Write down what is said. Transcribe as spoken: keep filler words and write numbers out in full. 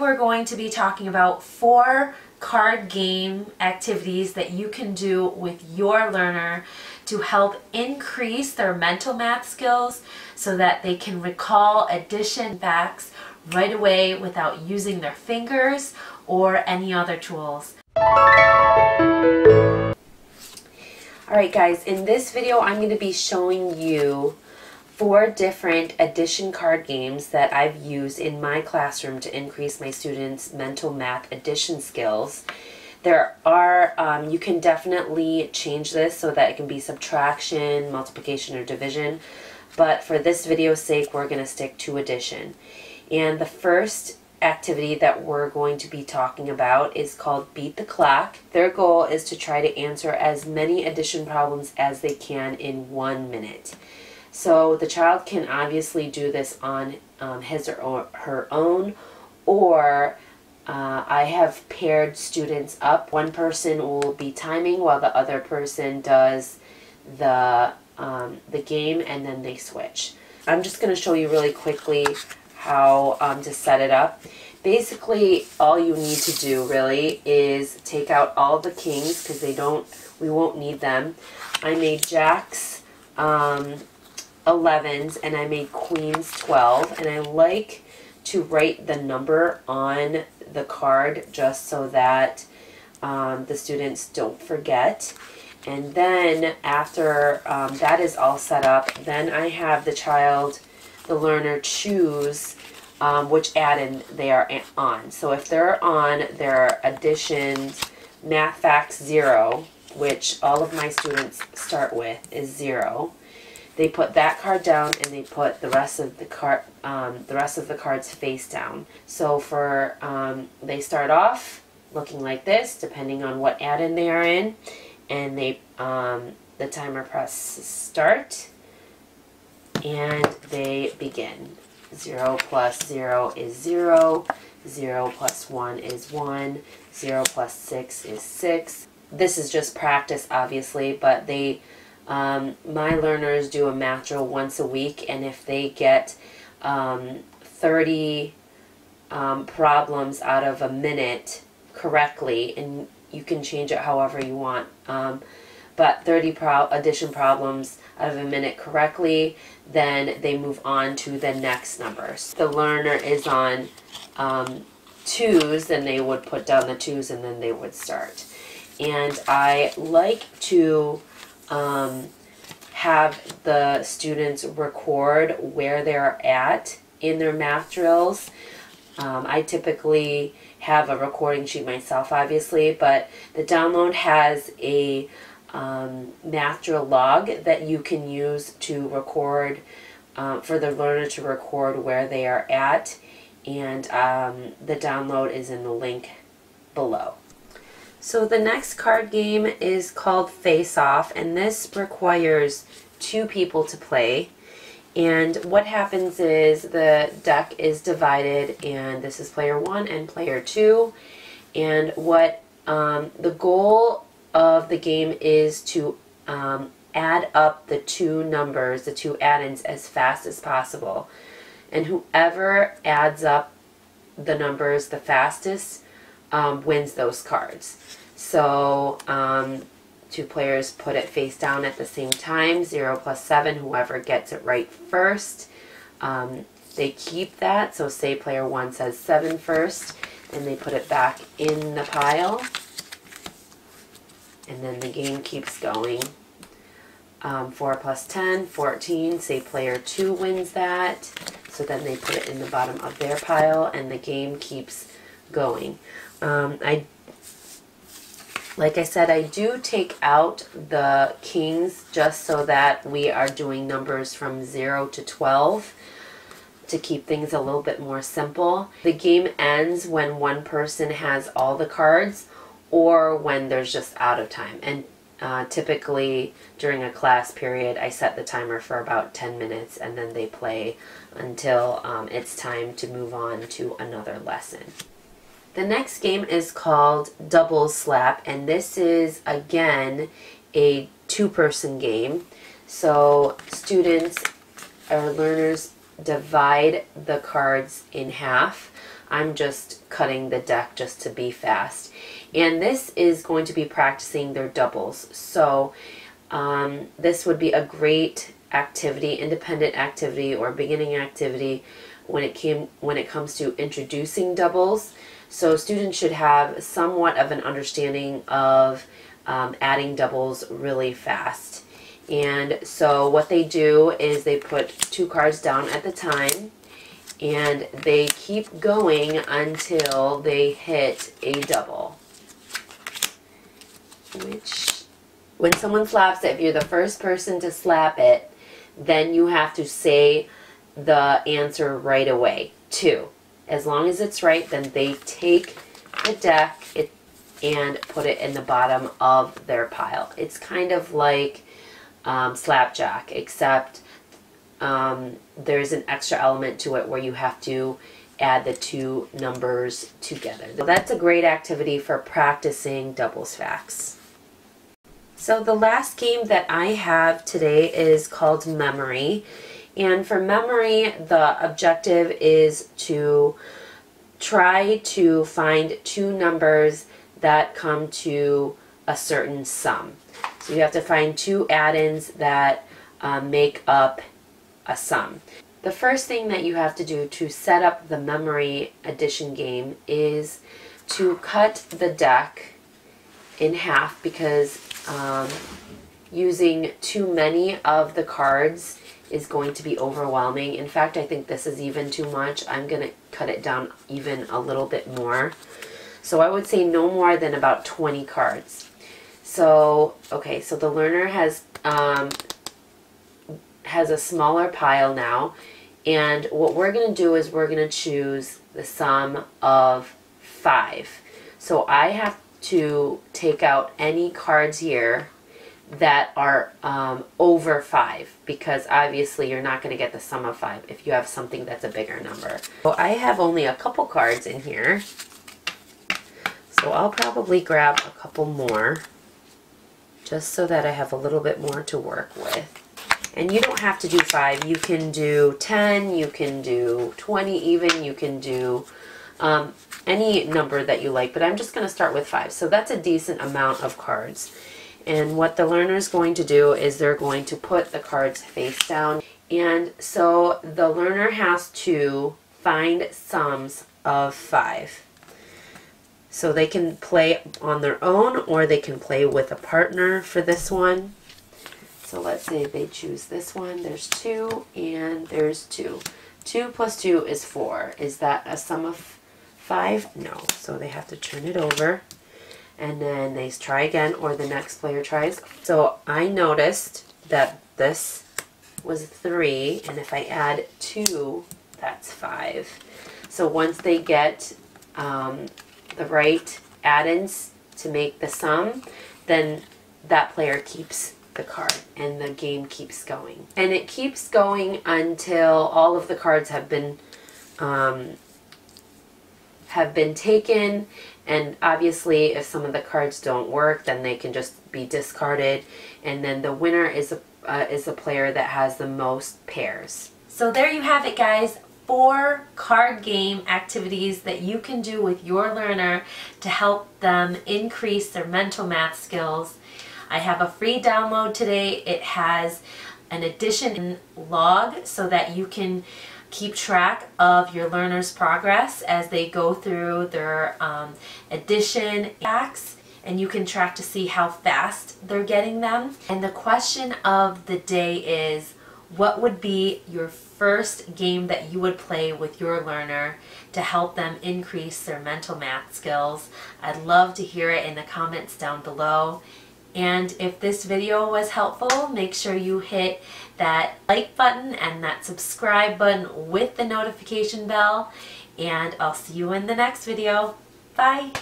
We're going to be talking about four card game activities that you can do with your learner to help increase their mental math skills so that they can recall addition facts right away without using their fingers or any other tools. Alright guys, in this video I'm going to be showing you four different addition card games that I've used in my classroom to increase my students' mental math addition skills. There are, um, you can definitely change this so that it can be subtraction, multiplication, or division, but for this video's sake, we're going to stick to addition. And the first activity that we're going to be talking about is called Beat the Clock. Their goal is to try to answer as many addition problems as they can in one minute. So the child can obviously do this on um, his or her own, or uh, I have paired students up. One person will be timing while the other person does the, um, the game, and then they switch. I'm just going to show you really quickly how um, to set it up. Basically, all you need to do really is take out all the kings because they don't, we won't need them. I made jacks, um, elevens, and I made queens twelve, and I like to write the number on the card just so that um, the students don't forget. And then after um, that is all set up, then I have the child, the learner, choose um, which add-in they are on. So if they're on their addition math facts zero, which all of my students start with is zero, they put that card down and they put the rest of the card, um, the rest of the cards face down. So for um, they start off looking like this, depending on what add-in they are in, and they um, the timer presses start, and they begin. Zero plus zero is zero. Zero plus one is one. Zero plus six is six. This is just practice, obviously, but they. Um, my learners do a math drill once a week, and if they get um, thirty um, problems out of a minute correctly, and you can change it however you want, um, but thirty pro addition problems out of a minute correctly, then they move on to the next numbers. The learner is on um, twos, then they would put down the twos, and then they would start. And I like to Um, have the students record where they're at in their math drills. Um, I typically have a recording sheet myself, obviously, but the download has a um, math drill log that you can use to record, uh, for the learner to record where they are at, and um, the download is in the link below. So the next card game is called Face Off, and this requires two people to play. And what happens is the deck is divided, and this is player one and player two. And what um, the goal of the game is to um, add up the two numbers, the two add-ins, as fast as possible. And whoever adds up the numbers the fastest Um, wins those cards. So um, two players put it face down at the same time, zero plus seven, whoever gets it right first, um, they keep that. So say player one says seven first, and they put it back in the pile, and then the game keeps going. Um, four plus ten, fourteen, say player two wins that, so then they put it in the bottom of their pile, and the game keeps going. Um, I, like I said, I do take out the kings just so that we are doing numbers from zero to twelve to keep things a little bit more simple. The game ends when one person has all the cards or when there's just out of time. And uh, typically during a class period, I set the timer for about ten minutes, and then they play until um, it's time to move on to another lesson. The next game is called Double Slap, and this is, again, a two-person game. So students or learners divide the cards in half. I'm just cutting the deck just to be fast. And this is going to be practicing their doubles. So um, this would be a great activity, independent activity or beginning activity when it came when it comes to introducing doubles. So students should have somewhat of an understanding of um, adding doubles really fast. And so what they do is they put two cards down at the time, and they keep going until they hit a double. Which, when someone slaps it, if you're the first person to slap it, then you have to say the answer right away, too. As long as it's right, then they take the deck it, and put it in the bottom of their pile. It's kind of like um, Slapjack, except um, there's an extra element to it where you have to add the two numbers together. So that's a great activity for practicing doubles facts. So the last game that I have today is called Memory. And for memory, the objective is to try to find two numbers that come to a certain sum. So you have to find two add-ins that uh, make up a sum. The first thing that you have to do to set up the memory addition game is to cut the deck in half, because um, using too many of the cards is going to be overwhelming. In fact, I think this is even too much. I'm going to cut it down even a little bit more. So I would say no more than about twenty cards. So, okay, so the learner has um, has a smaller pile now, and what we're going to do is we're going to choose the sum of five. So I have to take out any cards here that are um, over five, because obviously you're not going to get the sum of five if you have something that's a bigger number. So I have only a couple cards in here, so I'll probably grab a couple more just so that I have a little bit more to work with. And you don't have to do five, you can do ten, you can do twenty even, you can do um, any number that you like, but I'm just going to start with five. So that's a decent amount of cards. And what the learner is going to do is they're going to put the cards face down. And so the learner has to find sums of five. So they can play on their own, or they can play with a partner for this one. So let's say they choose this one. There's two and there's two. Two plus two is four. Is that a sum of five? No. So they have to turn it over. And then they try again, or the next player tries. So I noticed that this was three, and if I add two, that's five. So once they get um, the right add-ins to make the sum, then that player keeps the card, and the game keeps going. And it keeps going until all of the cards have been um, have been taken. And obviously, if some of the cards don't work, then they can just be discarded. And then the winner is a, uh, is the player that has the most pairs. So there you have it, guys. Four card game activities that you can do with your learner to help them increase their mental math skills. I have a free download today. It has an addition log so that you can keep track of your learner's progress as they go through their um, addition acts, and you can track to see how fast they're getting them. And the question of the day is, what would be your first game that you would play with your learner to help them increase their mental math skills? I'd love to hear it in the comments down below. And if this video was helpful, make sure you hit that like button and that subscribe button with the notification bell. And I'll see you in the next video. Bye!